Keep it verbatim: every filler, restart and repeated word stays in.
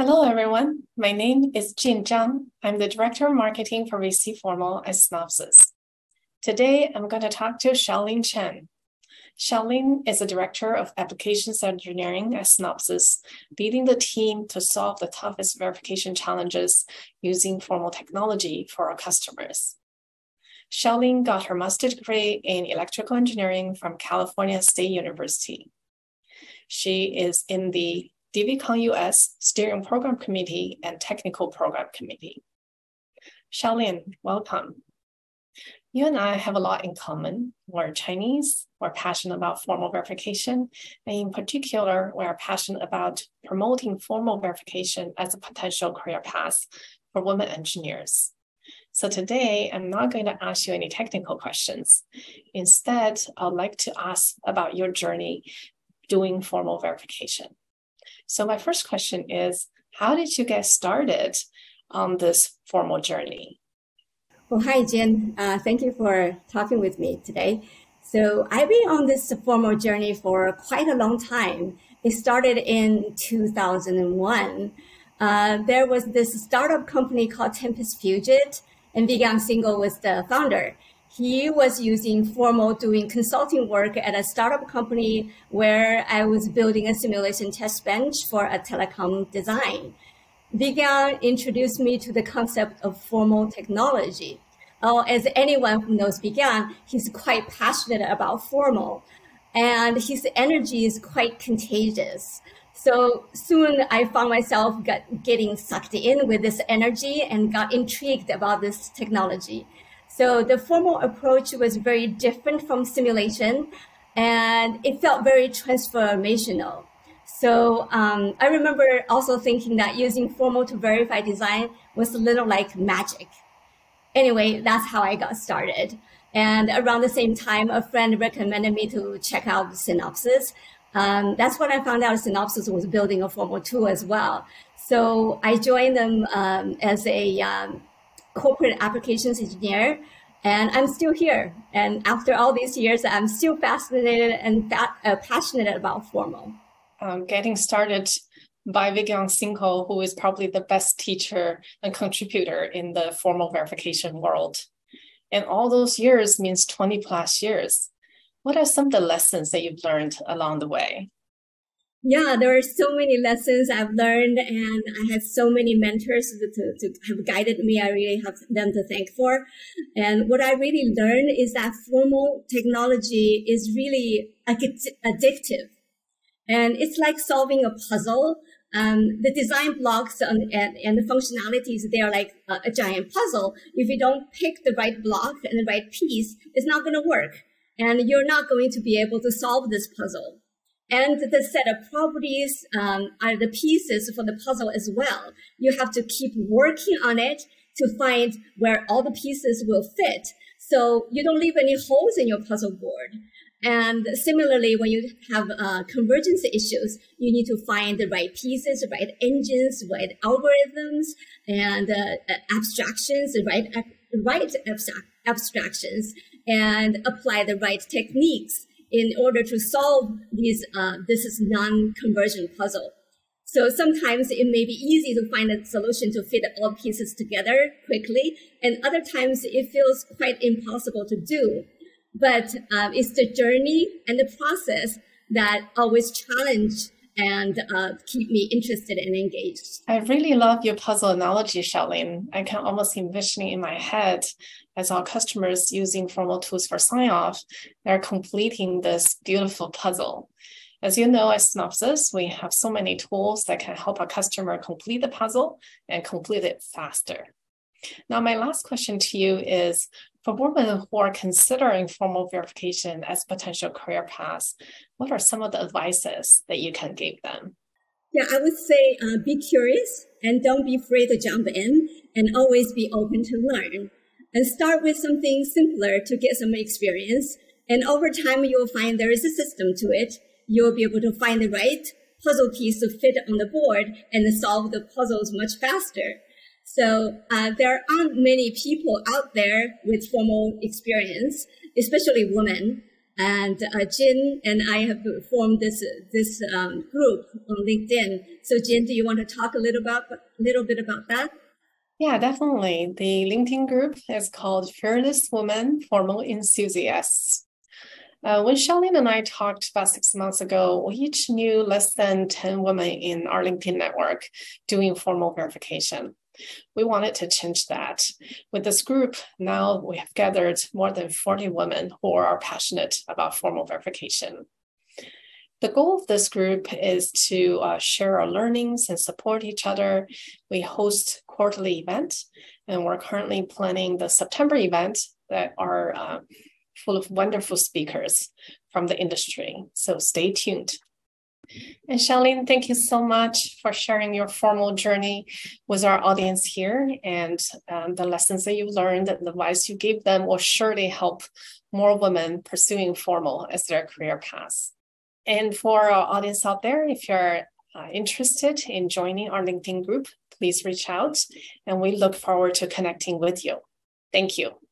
Hello, everyone. My name is Jin Zhang. I'm the Director of Marketing for V C Formal at Synopsys. Today, I'm going to talk to Xiaolin Chen. Xiaolin is the Director of Applications Engineering at Synopsys, leading the team to solve the toughest verification challenges using formal technology for our customers. Xiaolin got her master's degree in electrical engineering from California State University. She is in the DVCon U S Steering Program Committee and Technical Program Committee. Xiaolin, welcome. You and I have a lot in common. We're Chinese, we're passionate about formal verification, and in particular, we're passionate about promoting formal verification as a potential career path for women engineers. So today, I'm not going to ask you any technical questions. Instead, I'd like to ask about your journey doing formal verification. So my first question is, how did you get started on this formal journey? Well, hi, Jin. Uh, thank you for talking with me today. So I've been on this formal journey for quite a long time. It started in two thousand one. Uh, there was this startup company called Tempest Fugit, and Vigyan Singhal was the founder. He was using formal doing consulting work at a startup company where I was building a simulation test bench for a telecom design. Vigyan introduced me to the concept of formal technology. Oh, as anyone who knows Vigyan, he's quite passionate about formal, and his energy is quite contagious. So soon I found myself got, getting sucked in with this energy and got intrigued about this technology. So the formal approach was very different from simulation, and it felt very transformational. So um, I remember also thinking that using formal to verify design was a little like magic. Anyway, that's how I got started. And around the same time, a friend recommended me to check out Synopsys. Um, that's when I found out Synopsys was building a formal tool as well. So I joined them um, as a um, corporate applications engineer, and I'm still here. And after all these years, I'm still fascinated and fa uh, passionate about formal. Um, getting started by Vigyan Singhal, who is probably the best teacher and contributor in the formal verification world. And all those years means twenty plus years. What are some of the lessons that you've learned along the way? Yeah, there are so many lessons I've learned, and I had so many mentors to, to have guided me. I really have them to thank for. And what I really learned is that formal technology is really addictive. And it's like solving a puzzle. Um, the design blocks and, and, and the functionalities, they are like a, a giant puzzle. If you don't pick the right block and the right piece, it's not going to work. And you're not going to be able to solve this puzzle. And the set of properties um, are the pieces for the puzzle as well. You have to keep working on it to find where all the pieces will fit, so you don't leave any holes in your puzzle board. And similarly, when you have uh, convergence issues, you need to find the right pieces, the right engines, the right algorithms, and uh, abstractions, the right, ab right abstract abstractions, and apply the right techniques in order to solve these, uh, this is non-convergent puzzle. So sometimes it may be easy to find a solution to fit all pieces together quickly, and other times it feels quite impossible to do. But uh, it's the journey and the process that always challenge and uh, keep me interested and engaged. I really love your puzzle analogy, Xiaolin. I can almost envision it in my head as our customers using formal tools for sign-off, they're completing this beautiful puzzle. As you know, at Synopsys, we have so many tools that can help our customer complete the puzzle and complete it faster. Now, my last question to you is, for women who are considering formal verification as potential career paths, what are some of the advices that you can give them? Yeah, I would say uh, be curious and don't be afraid to jump in, and always be open to learn. And start with something simpler to get some experience. And over time, you'll find there is a system to it. You'll be able to find the right puzzle piece to fit on the board and solve the puzzles much faster. So uh, there aren't many people out there with formal experience, especially women. And uh, Jin and I have formed this this um, group on LinkedIn. So Jin, do you want to talk a little about little bit about that? Yeah, definitely. The LinkedIn group is called Fearless Women Formal Enthusiasts. Uh, when Xiaolin and I talked about six months ago, we each knew less than ten women in our LinkedIn network doing formal verification. We wanted to change that. With this group, now we have gathered more than forty women who are passionate about formal verification. The goal of this group is to uh, share our learnings and support each other. We host quarterly events, and we're currently planning the September event that are uh, full of wonderful speakers from the industry. So stay tuned. And Xiaolin, thank you so much for sharing your formal journey with our audience here. And um, the lessons that you learned and the advice you gave them will surely help more women pursuing formal as their career path. And for our audience out there, if you're uh, interested in joining our LinkedIn group, please reach out, and we look forward to connecting with you. Thank you.